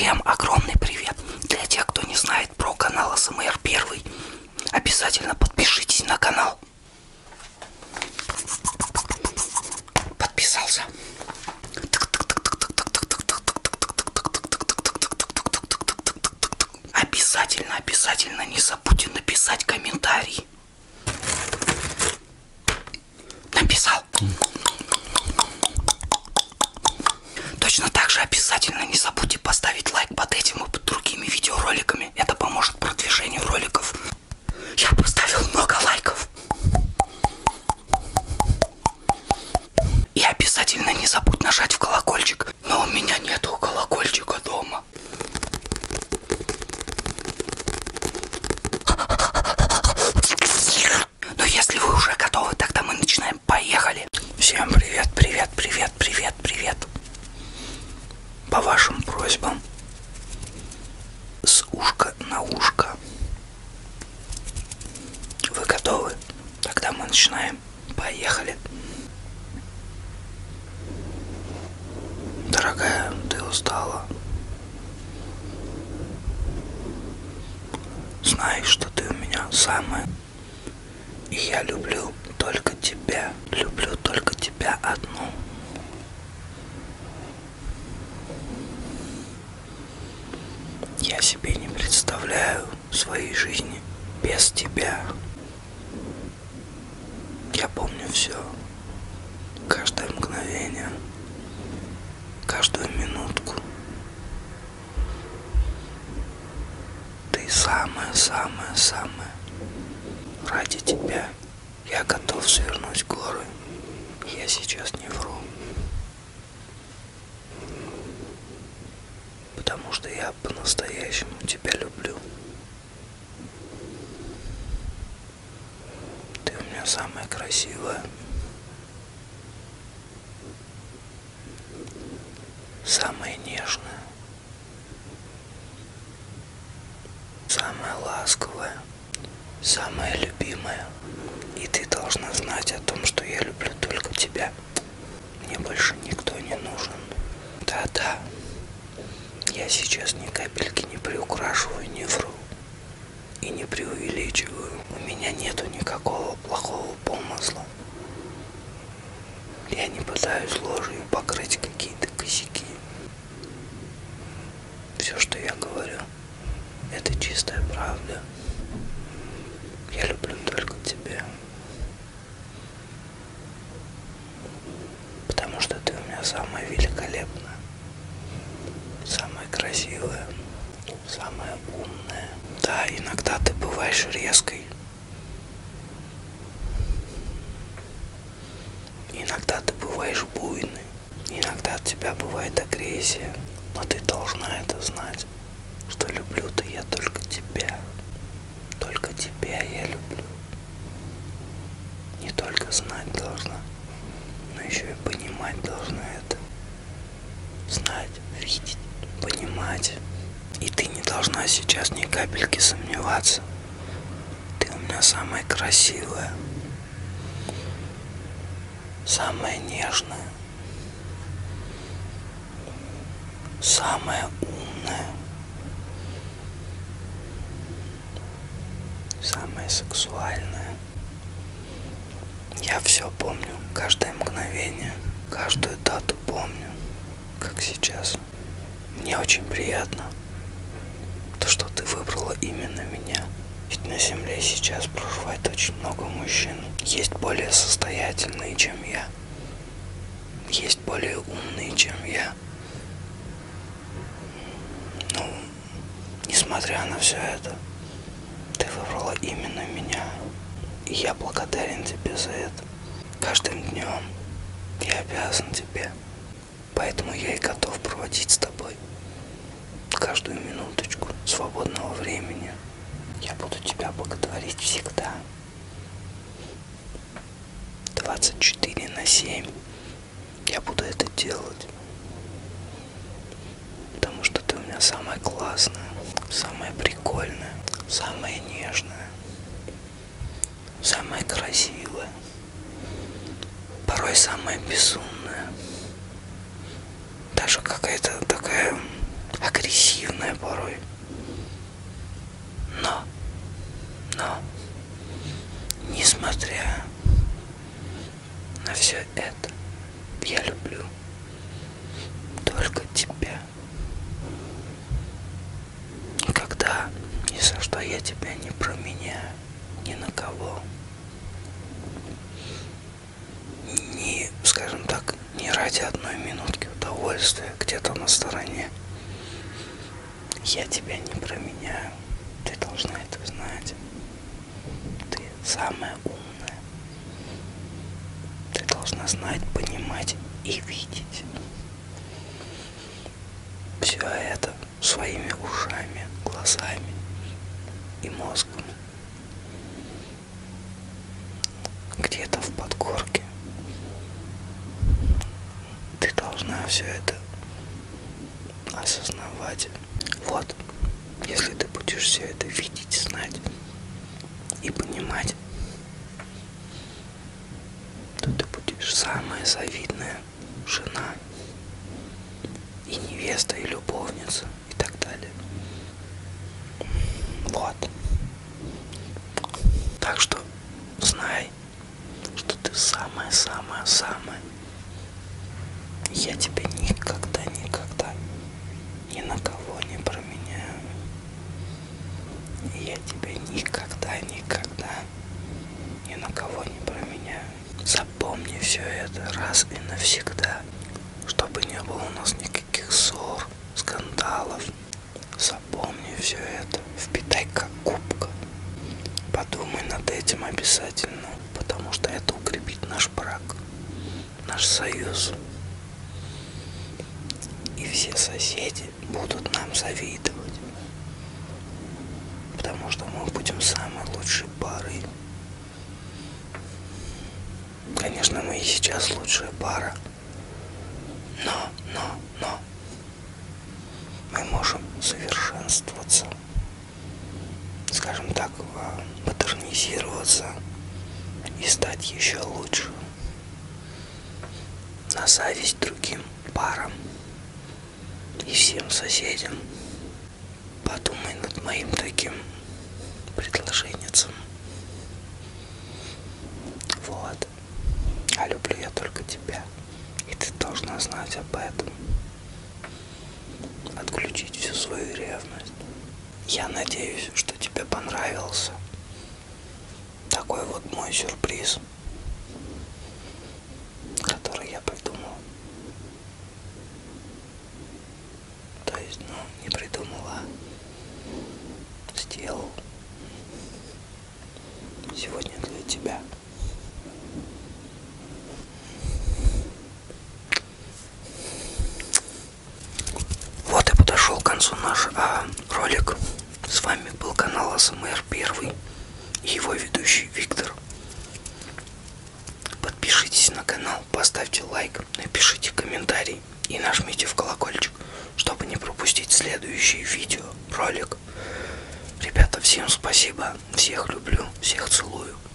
Всем огромный привет! Для тех, кто не знает про канал ASMR 1, обязательно подпишитесь на канал. Подписался. Обязательно не забудьте написать комментарий. Написал. Точно так же обязательно не забудьте поставить лайк под этим и под другими видеороликами. Это поможет продвижению роликов. Я поставил много лайков. И обязательно не забудь нажать в колокольчик. Но у меня нету колокольчика дома. Но если вы уже готовы, тогда мы начинаем. Поехали. Всем привет, привет, привет, привет, привет. По вашим просьбам, с ушка на ушко. Вы готовы? Тогда мы начинаем. Поехали. Дорогая, ты устала. Знаешь, что ты у меня самая. И я люблю только тебя. Люблю только тебя одну. Я себе не представляю своей жизни без тебя. Я помню все. Каждое мгновение. Каждую минутку. Ты самая. Ради тебя я готов свернуть горы. Я сейчас не вру. Потому что я по-настоящему тебя люблю. Ты у меня самая красивая, самая нежная, самая ласковая, самая любимая. И ты должна знать о том, что я люблю только тебя. Мне больше никто не нужен. Да-да. Я сейчас ни капельки не приукрашиваю, не вру и не преувеличиваю. У меня нету никакого плохого помысла. Я не пытаюсь ложью покрыть какие-то косяки. Все, что я говорю, это чистая правда. Я люблю только тебя. Потому что ты у меня самая великолепная. Самая красивая, самая умная. Да, иногда ты бываешь резкой. Иногда ты бываешь буйной. Иногда от тебя бывает агрессия. Но ты должна это знать, что люблю-то я только тебя. Только тебя я люблю. Не только знать должна, но еще и понимать должна это. Знать, видеть, понимать. И ты не должна сейчас ни капельки сомневаться. Ты у меня самая красивая, самая нежная, самая умная, самая сексуальная. Я все помню, каждое мгновение, каждую дату помню, как сейчас. Мне очень приятно, то, что ты выбрала именно меня. Ведь на земле сейчас проживает очень много мужчин. Есть более состоятельные, чем я. Есть более умные, чем я. Ну, несмотря на все это, ты выбрала именно меня. И я благодарен тебе за это. Каждым днем я обязан тебе. Поэтому я и готов проводить с тобой каждую минуточку свободного времени. Я буду тебя боготворить всегда. 24/7. Я буду это делать. Потому что ты у меня самая классная, самая прикольная, самая нежная, самая красивая, порой самая безумная. Какая-то такая агрессивная. порой. Но, несмотря на все это, я люблю только тебя. Никогда, ни за что я тебя не променяю, ни на кого. Ни, скажем так, не ради одной минутки удовольствия где-то на стороне. Я тебя не променяю. Ты должна это знать. Ты самая умная. Ты должна знать, понимать и видеть все это своими ушами, глазами и мозгом. Где-то в подкорке ты должна все это осознавать. Вот, если ты будешь все это видеть, знать и понимать, то ты будешь самая завидная жена и невеста, и любовница, и так далее. Вот. Так что знай, что ты самая-самая-самая. Я тебя никогда ни на кого не променяю. Я тебя никогда ни на кого не променяю. Запомни все это раз и навсегда, чтобы не было у нас никаких ссор, скандалов. Запомни все это, впитай как губка. Подумай над этим обязательно, потому что это укрепит наш брак, наш союз. И все соседи будут нам завидовать, потому что мы будем самой лучшей парой. Конечно, мы и сейчас лучшая пара, но мы можем совершенствоваться, скажем так, модернизироваться и стать еще лучше, на зависть другим парам и всем соседям. Подумай над моим таким предложенцем. Вот. А люблю я только тебя. И ты должна знать об этом. Отключить всю свою ревность. Я надеюсь, что тебе понравился такой вот мой сюрприз, который я придумал. Не придумала, сделал сегодня для тебя. Вот и подошел к концу наш ролик. С вами был канал ASMR 1 и его ведущий Виктор. Подпишитесь на канал, поставьте лайк, напишите комментарий и нажмите в колокольчик, чтобы не пропустить следующий видео, ролик. Ребята, всем спасибо, всех люблю, всех целую.